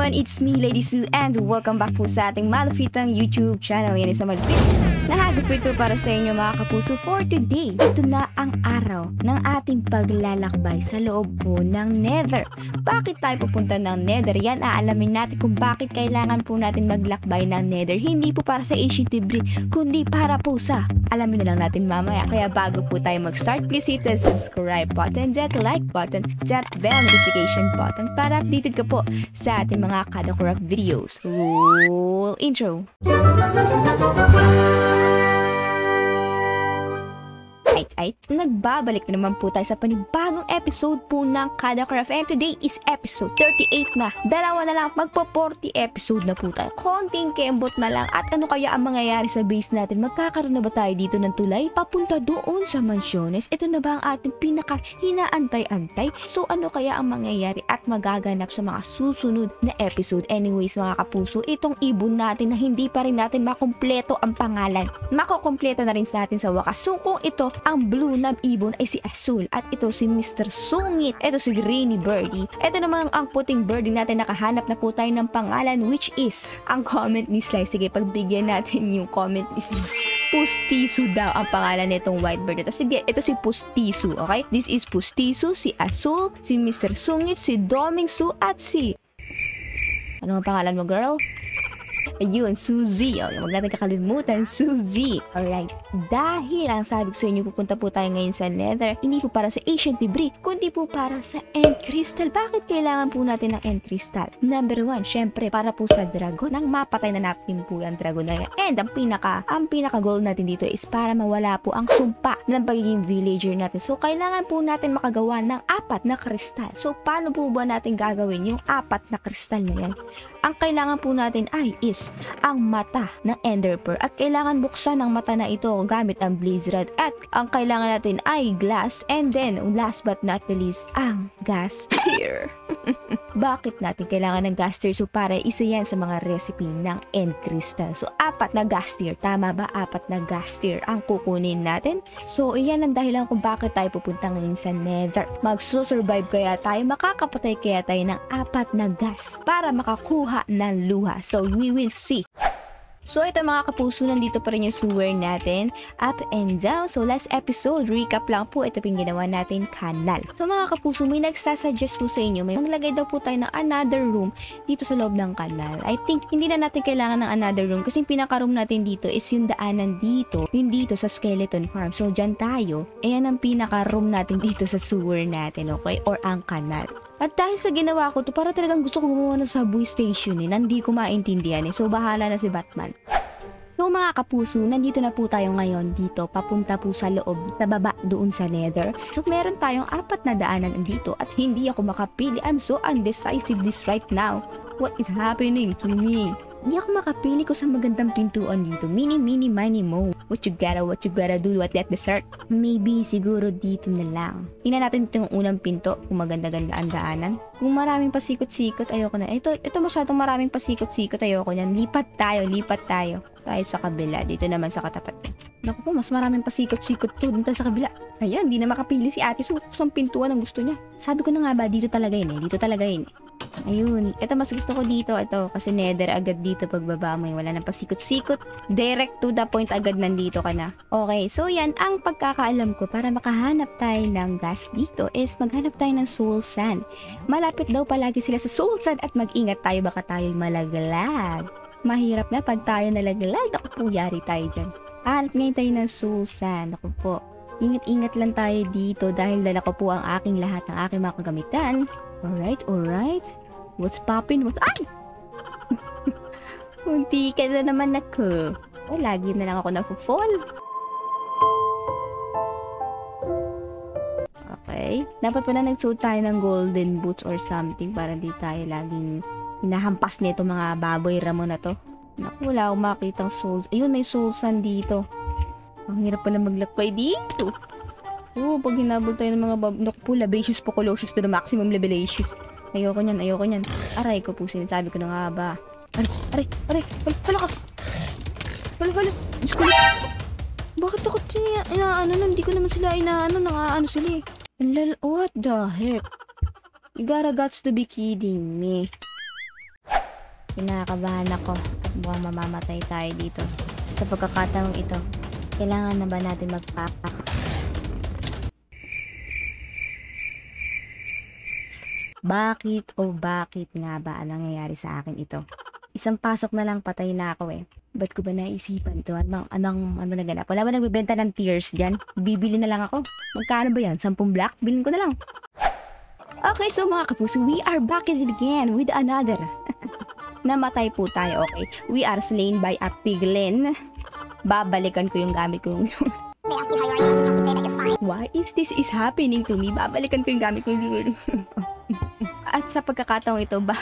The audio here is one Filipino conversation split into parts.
everyone, it's me Lady Sue and welcome back po sa ating malufitang YouTube channel. Yan isang malufit na hagufit po para sa inyo mga kapuso for today. Ito na ang araw ng ating paglalakbay sa loob po ng Nether. Bakit tayo pupunta ng Nether? Yan, aalamin natin kung bakit kailangan po natin maglakbay ng Nether. Hindi po para sa Ancient Debris, kundi para po sa alamin na lang natin mamaya. Kaya bago po tayo mag-start, please hit the subscribe button, that like button, that bell notification button para updated ka po sa ating mga KadaCraft videos. Roll intro! Nagbabalik na naman po tayo sa panibagong episode po ng KadaCraft. And today is episode 38 na. Dalawa na lang, magpa-40 episode na po tayo. Konting kembot na lang. At ano kaya ang mangyayari sa base natin? Magkakaroon na ba tayo dito ng tulay? Papunta doon sa mansyones? Ito na ba ang ating pinaka-hinaantay-antay? So ano kaya ang mangyayari at magaganap sa mga susunod na episode? Anyways mga kapuso, itong ibon natin na hindi pa rin natin makumpleto ang pangalan, makukumpleto na rin sa atin sa wakas. So kung ito ang blue na ibon ay si Azul, at ito si Mr. Sungit, ito si Greeny Birdie, ito naman ang puting birdie natin. Nakahanap na po tayo ng pangalan, which is ang comment ni Slice. Sige, pagbigyan natin yung comment ni Slice. Pustisu daw ang pangalan nitong white bird nito. Sige, ito si Pustisu, okay? This is Pustisu, si Azul, si Mr. Sungit, si Domingsu, at si... ano ang pangalan mo, girl? Ayun, Suzy. O, huwag natin kakalimutan, Suzy. Alright. Dahil ang sabi ko sa inyo, pupunta po tayo ngayon sa Nether, hindi po para sa Ancient Debris, kundi po para sa End Crystal. Bakit kailangan po natin ng End Crystal? Number 1, syempre, para po sa Drago. Nang mapatay na natin po ang Drago na yan. And ang pinaka goal natin dito is para mawala po ang sumpa ng pagiging villager natin. So, kailangan po natin makagawa ng 4 na kristal. So, paano po ba natin gagawin yung 4 na kristal na yan? Ang kailangan po natin ay is ang mata ng Ender Pearl, at kailangan buksan ang mata na ito gamit ang Blizzard, at ang kailangan natin ay glass, and then last but not the least, ang gas tier. Bakit natin kailangan ng gas tier? So para isa yan sa mga recipe ng End Crystal. So 4 na gas tier, tama ba? 4 na gas tier ang kukunin natin. So iyan ang dahilan kung bakit tayo pupunta ngayon sa Nether. Magsusurvive kaya tayo, makakapatay kaya tayo ng 4 na gas para makakuha ng luha. So we will see. So ito mga kapuso, nandito pa rin yung sewer natin, up and down. So last episode, recap lang po, ito ping ginawa natin kanal. So mga kapuso, may nagsasuggest po sa inyo, may maglagay daw po tayo ng another room dito sa loob ng kanal. I think hindi na natin kailangan ng another room kasi yung pinaka-room natin dito is yung daanan dito, yung dito sa skeleton farm. So dyan tayo, ayan ang pinaka-room natin dito sa sewer natin, okay? Or ang kanal. At dahil sa ginawa ko to, para talagang gusto ko gumawa ng subway station eh, na hindi ko maintindihan eh. So bahala na si Batman. So mga kapuso, nandito na po tayo ngayon dito, papunta po sa loob, sa baba doon sa Nether. So meron tayong 4 na daanan dito at hindi ako makapili. I'm so undecisive this right now. What is happening to me? Hindi ako makapili ko sa magandang pintuan dito. Mini, mini, mini, mo. What you gotta do, what that dessert. Maybe, siguro dito na lang. Tingnan natin itong unang pinto, kung maganda-ganda ang daanan. Kung maraming pasikot-sikot, ayoko na. Ito masyadong maraming pasikot-sikot, ayoko na. Lipat tayo, lipat tayo. Tayo sa kabila, dito naman sa katapat. Naku po, mas maraming pasikot-sikot to, dun tayo sa kabila. Ayan, di na makapili si ate. So, gusto ang pintuan ang gusto niya. Sabi ko na nga ba, dito talaga yun eh, dito talaga yun eh. Ayun, ito mas gusto ko dito, ito kasi Nether agad dito pagbaba mo, wala nang pasikot-sikot, direct to the point agad, nandito ka na. Okay, so yan ang pagkakaalam ko. Para makahanap tayo ng gas dito is maghanap tayo ng soul sand. Malapit daw palagi sila sa soul sand at mag-ingat tayo, baka tayo malaglag. Mahirap na pag tayo nalaglag, naku po, yari tayo dyan. Hanap ngayon tayo ng soul sand, naku po. Ingat-ingat lang tayo dito dahil dala ko po ang aking lahat ng aking mga kagamitan. Alright, alright. What's poppin'? What's... ay! Munti ka na naman ako. Oh, lagi na lang ako na-fall. Okay. Dapat pala nagsuot tayo ng golden boots or something para di tayo laging hinahampas nito mga baboy ramo na to. Naku, wala akong makitang souls. Ayun, may souls dito. Ang hirap pala maglakbay dito. Oo, pag hinabol tayo ng mga naku po, labacious po, colossus pero maximum labelacious. Ayoko nyan, ayoko nyan. Aray ko po, sinasabi ko na nga ba. Aray, aray, wala ka. Wala. Diyos ko, bakit takot niya? Inaano na, hindi ko naman sila inaano, nakaano sila eh. What the heck? You gotta guts to be kidding me. Kinakabahan ako at mukhang mamamatay tayo dito. Sa pagkakataong ito, kailangan na ba natin magpapak? Bakit o bakit nga ba ang nangyayari sa akin ito? Isang pasok na lang patay na ako eh. Ba't ko ba naisipan ito? Ano naganap? Wala ba nagbibenta ng tears dyan? Bibili na lang ako. Magkano ba yan? 10 black? Bilhin ko na lang. Okay, so mga kapuso, we are back again with another. Namatay po tayo, okay? We are slain by a piglin. Babalikan ko yung gamit kong yun. Why is this is happening to me? Babalikan ko yung gamit kong yun. At sa pagkakataong ito ba,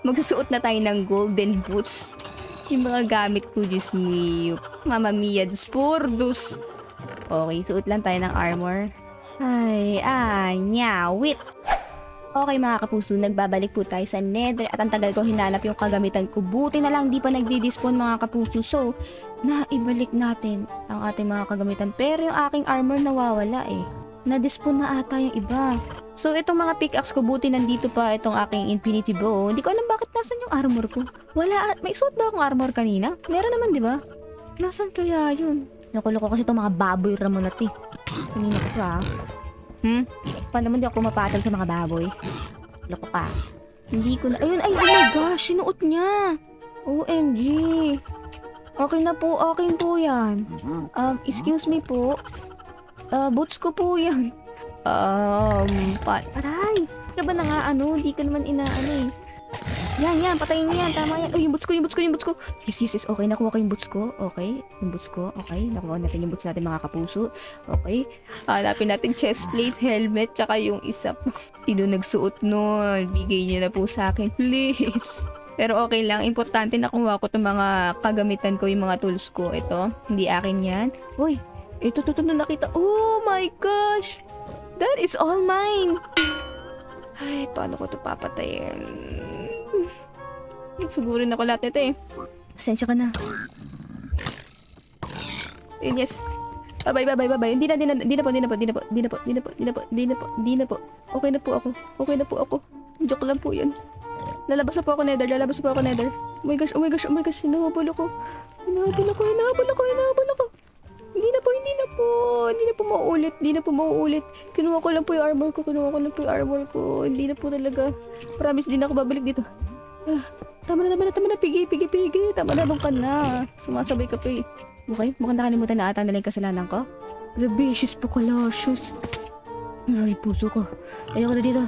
magsusuot na tayo ng golden boots. Yung mga gamit ko, Diyos mio. Mama mia, Diyos. Okay, suot lang tayo ng armor. Ay, nyawit. Okay mga kapuso, nagbabalik po tayo sa Nether. At ang tagal ko hinanap yung kagamitan ko. Buti na lang, di pa nagdi-dispon mga kapuso. So, naibalik natin ang ating mga kagamitan. Pero yung aking armor nawawala eh. Na-dispon na ata yung iba. So, itong mga pickaxe ko, buti nandito pa itong aking infinity bow. Hindi ko alam bakit nasan yung armor ko. Wala at may suot ba akong armor kanina? Meron naman, di ba? Nasaan kaya yun? Nakulo ko kasi itong mga baboy ramon at eh. Kanina ko pa. Paano naman di ako mapatag sa mga baboy? Loko pa. Hindi ko na... Ayun, ay, oh my gosh, sinuot niya. OMG. Okay na po, okay po yan. Excuse me po. Boots ko po yan. Aray! Kaya ba na nga, ano? Di ka naman inaano eh. Yan, patayin mo yan. Tama yan. Oh, yung boots ko, yung boots ko. Yes. Okay, nakuha ko yung boots ko. Okay, yung boots ko. Okay, nakuha natin yung boots natin mga kapuso. Okay. Hanapin natin chest plate, helmet, tsaka yung isa pa. Sino nagsuot nun? Bigay niyo na po sa akin, please. Pero okay lang. Importante nakuha ko itong mga kagamitan ko, yung mga tools ko. Ito, hindi akin yan. Uy, ito na nakita. Oh my gosh! That is all mine! Ay, paano ko ito papatayin? Siguro na ko lahat nito eh. Pasensya ka na. Yun, yes. Bye. Hindi na po. Okay na po ako. Joke lang po yun. Lalabas na po ako, Nether. Oh my gosh. Hinahabol ako. Hindi na po mauulit. Kinuha ko lang po yung armor ko. Hindi na po talaga. Promise, din ako babalik dito. Tama na. Pigi. Tama na, doon ka na. Sumasabay ka pa eh. Okay, mukhang nakalimutan na ata nila yung kasalanan ko. Rebellious po, Colossus. Ay, puso ko. Ayoko na dito.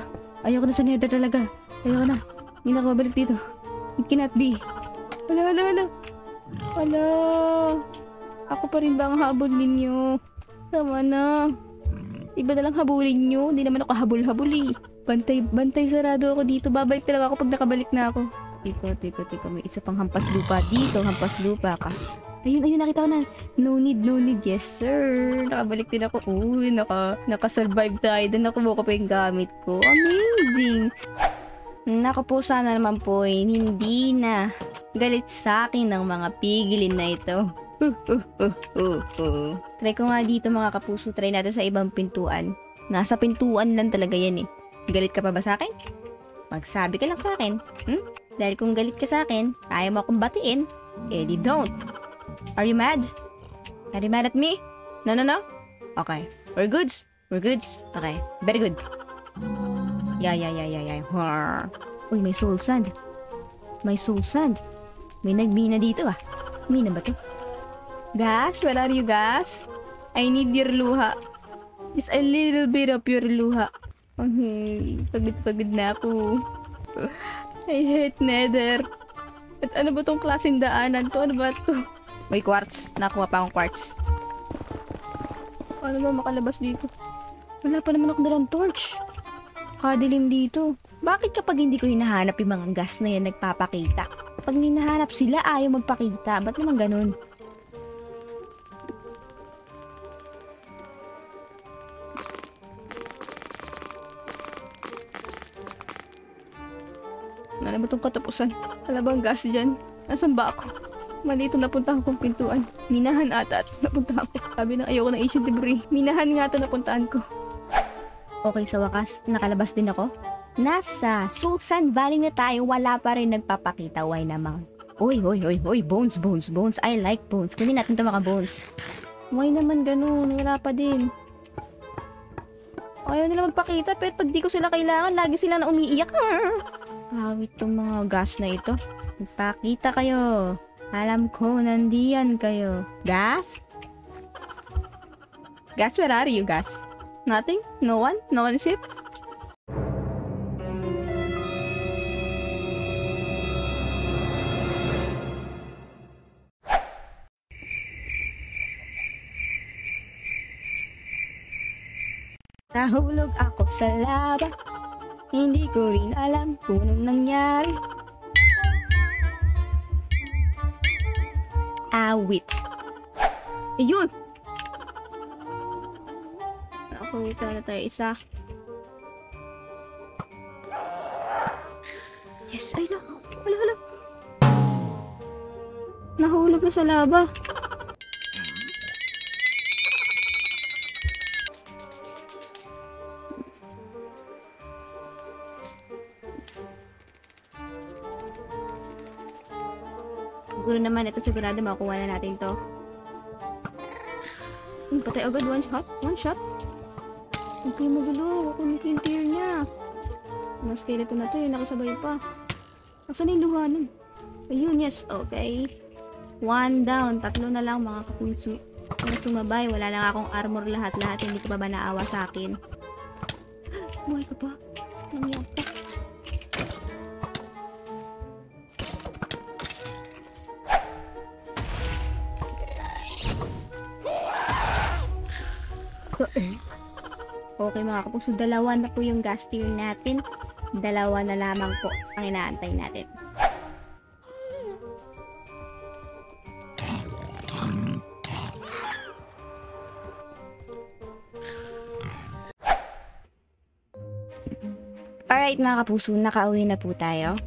Ayoko na sa Nether talaga. Ayoko na. Hindi na ako babalik dito. It cannot be. Wala. Ako pa rin ba ang habol ninyo? Tama na. Iba na lang habulin nyo. Hindi naman ako habol-habuli. Bantay sarado ako dito. Babalik talaga ako pag nakabalik na ako. Teka. May isa pang hampas lupa dito. Hampas lupa ka. Ayun. Nakita ko na. No need. Yes, sir. Nakabalik din ako. Uy, nakasurvive tayo. Doon nakuha ko pa yung gamit ko. Amazing. Naku po, sana naman po. Hindi na galit sa akin ng mga pigilin na ito. Try ko nga dito mga kapuso. Try natin sa ibang pintuan. Nasa pintuan lang talaga yan eh. Galit ka pa ba sa akin? Magsabi ka lang sa akin. Dahil kung galit ka sa akin, kaya mo akong batiin. Eh di don't. Are you mad? Are you mad at me? No. Okay. We're goods. Okay. Very good. Yeah. Uy, may soul sand. May nagmina dito ah. Mina ba to? Gas, where are you gas? I need your luha. Just a little bit of your luha. Okay, pagod na ako. I hate Nether. At ano ba tong klaseng daanan to? Ano ba to? May quartz. Nakuha pa akong quartz. Ano ba makalabas dito? Wala pa naman akong dalang torch. Kadilim dito. Bakit kapag hindi ko hinahanap yung mga gas na yan nagpapakita? Pag hinahanap sila ayaw magpakita. Ba't naman ganun? Alam mo itong katapusan? Alam bang gas dyan? Nasaan ba ako? Mali ito, napuntahan kong pintuan. Minahan ata ito napuntahan ko. Sabi ng ayoko ng Ancient Debris. Minahan nga ito napuntahan ko. Okay, sa wakas, nakalabas din ako. Nasa Soul Sand Valley na tayo, wala pa rin nagpapakita. Why namang? Oy, bones. I like bones. Kunin natin ito, mga bones. Why naman ganun? Wala pa din. Ayaw nila magpakita, pero pag di ko sila kailangan, lagi sila na umiiyak. Awit itong mga gas na ito. Magpakita kayo. Alam ko, nandiyan kayo. Gas? Gas, where are you, gas? Nothing? No one? No one is here? Nahulog ako sa lava. Hindi ko rin alam kung anong nangyari. Awit. Ayun! Nakakita na tayo isa. Yes, ay no. Wala. Nahulog na sa lava. Siguro naman, ito sigurado makukuha na natin to. Patay agad, one shot. Okay, magulo, ako niki yung tier niya. Mas skeleton na to, yun, nakasabay pa. Asan yung luha nun? Ayun, yes, okay. One down, tatlo na lang mga kapunsi. Kung tumabay, wala lang akong armor lahat-lahat, hindi ka pa ba naawa sa akin? Buhay ka pa? Nangyari ka? Okay mga kapuso, dalawa na po yung gas tier natin. Dalawa na lamang po ang inaantay natin. Alright mga kapuso, nakauwi na po tayo.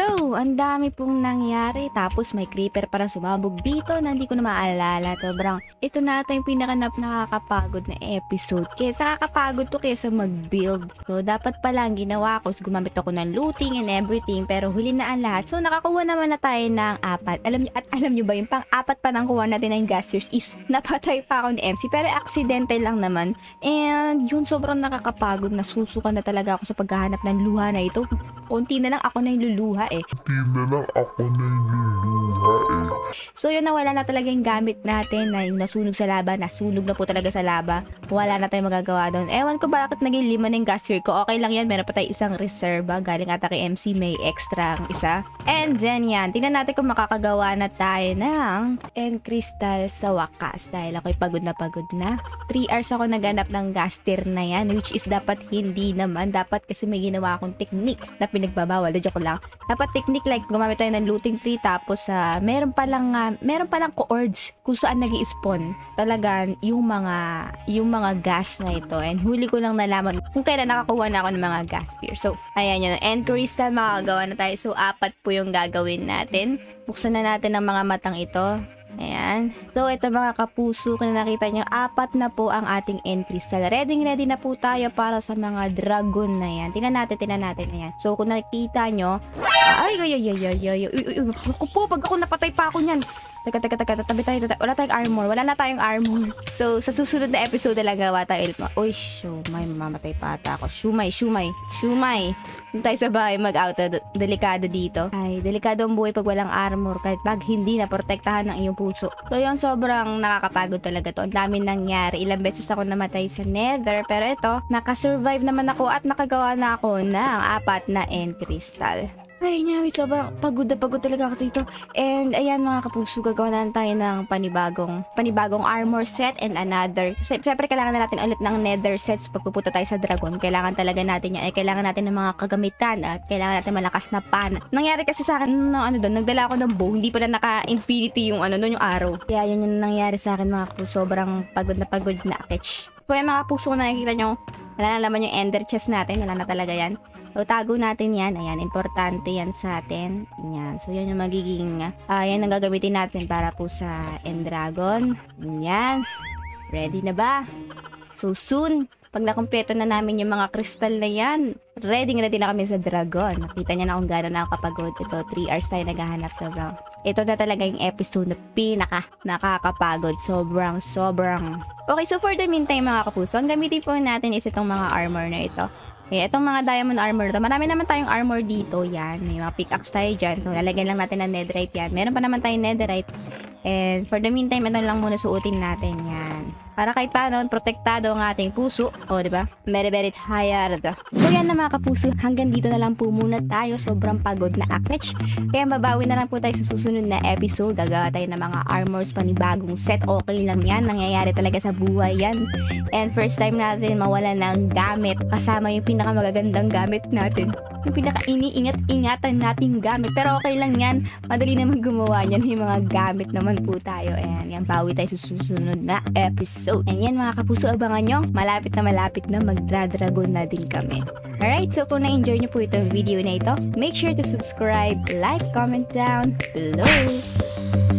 So, ang dami pong nangyari. Tapos may creeper para sumabog dito na hindi ko na maalala. Sobrang, ito na ata yung pinakanap nakakapagod na episode. Kesa kakapagod to kesa mag-build. So, dapat pala ang ginawa ko. So, gumamit ako ng looting and everything. Pero huli na ang lahat. So, nakakuha naman na tayo ng 4. Alam nyo ba yung pang-4 pa nang kuha natin ng gas tiers is napatay pa ako ni MC. Pero aksidente lang naman. And yun, sobrang nakakapagod. Nasusukan na talaga ako sa paghahanap ng luha na ito. Konti na lang ako na yung luluha eh. So yun, nawala na talaga yung gamit natin na yung nasunog sa lava. Nasunog na po talaga sa lava. Wala na tayong magagawa doon. Ewan ko bakit naging 5 na yung gas tier ko. Okay lang yan, meron pa tayo isang reserva. Galing ata kay MC, may extra ang isa. And then yan, tingnan natin kung makakagawa na tayo ng End Crystal sa wakas. Dahil ako'y pagod na pagod na. 3 hours ako naganap ng gas tier na yan. Which is dapat hindi naman. Dapat kasi may ginawa akong technique na nagbabawal, joke lang. Dapat technique like gumamit tayo ng looting tree tapos meron palang cords kung saan nag-i-spawn talaga yung mga gas na ito. And huli ko lang nalaman kung kailan nakakuha na ako ng mga gas tier. So, ayan yun. End Crystal, makagawa na tayo. So, 4 po yung gagawin natin. Buksan na natin ang mga matang ito. Ayan. So, ito mga kapuso, kung nakita nyo, 4 na po ang ating End Crystal. Ready na po tayo para sa mga dragon na yan. Tingnan natin. Ayan. So, kung nakita nyo, ay, ako po, pag ako napatay pa ako nyan. Teka, tatabi tayo. Wala tayong armor. So, sa susunod na episode na lang gawa tayo. Uy, shumay, mamamatay pa ata ako. Shumay. Kung tayo sa bahay mag-out, delikado dito. Ay, delikado ang buhay pag walang armor. Kahit pag hindi naprotektahan ng iyong puso. So, yun, sobrang nakakapagod talaga to. Ang dami nangyari. Ilang beses ako namatay sa Nether. Pero ito, nakasurvive naman ako at nakagawa na ako ng 4 na End Crystal. Ay, nyawit, sobrang pagod na pagod talaga ako dito. And, ayan mga kapuso, gagawa na tayo ng panibagong armor set and another. Kasi, syempre, kailangan na natin ulit ng nether sets pag pupunta tayo sa dragon. Kailangan talaga natin yan. Ay, kailangan natin ng mga kagamitan at kailangan natin malakas na pan. Nangyari kasi sa akin, nagdala ako ng bow. Hindi pala naka-infinity yung yung arrow. Kaya, yun yung nangyari sa akin mga kapuso. Sobrang pagod na catch. Kaya mga kapuso, kung nakikita nyo, wala na naman yung ender chest natin. Wala na talaga yan. So, tago natin yan. Ayan, importante yan sa atin. Ayan. So, yan yung magiging, yan ang gagamitin natin para po sa End Dragon. Ayan. Ready na ba? So, soon, Pag nakompleto na namin yung mga crystal na yan, ready na kami sa dragon. Nakita niya na kung gano'n nakakapagod. Ito, 3 hours tayo naghahanap na. Ito na talaga yung episode na pinaka nakakapagod. Sobrang. Okay, so for the meantime mga kapuso, ang gamitin po natin is itong mga armor na ito. Okay, itong mga diamond armor na ito. Marami naman tayong armor dito. Yan, may mga pickaxe tayo dyan. So, lalagyan lang natin ng netherite yan. Meron pa naman tayong netherite. And for the meantime, ito lang muna suotin natin yan. Para kahit paano, protektado ang ating puso. O, diba? Very tired. So, yan na mga kapuso. Hanggang dito na lang po muna tayo. Sobrang pagod na aknech. Kaya mabawi na lang po tayo sa susunod na episode. Gagawa tayo ng mga armors, panibagong set. Okay lang yan. Nangyayari talaga sa buhay yan. And first time natin mawala ng gamit. Kasama yung pinakamagagandang gamit natin. Yung pinaka-iniingat-ingatan nating gamit. Pero okay lang yan. Madali naman gumawa yan. Yung mga gamit naman po tayo. And yan, bawi tayo sa susunod na episode. And yan mga kapuso, abangan nyo. Malapit na magdradragon na din kami. Alright, so kung na-enjoy nyo po itong video na ito, make sure to subscribe, like, comment down below.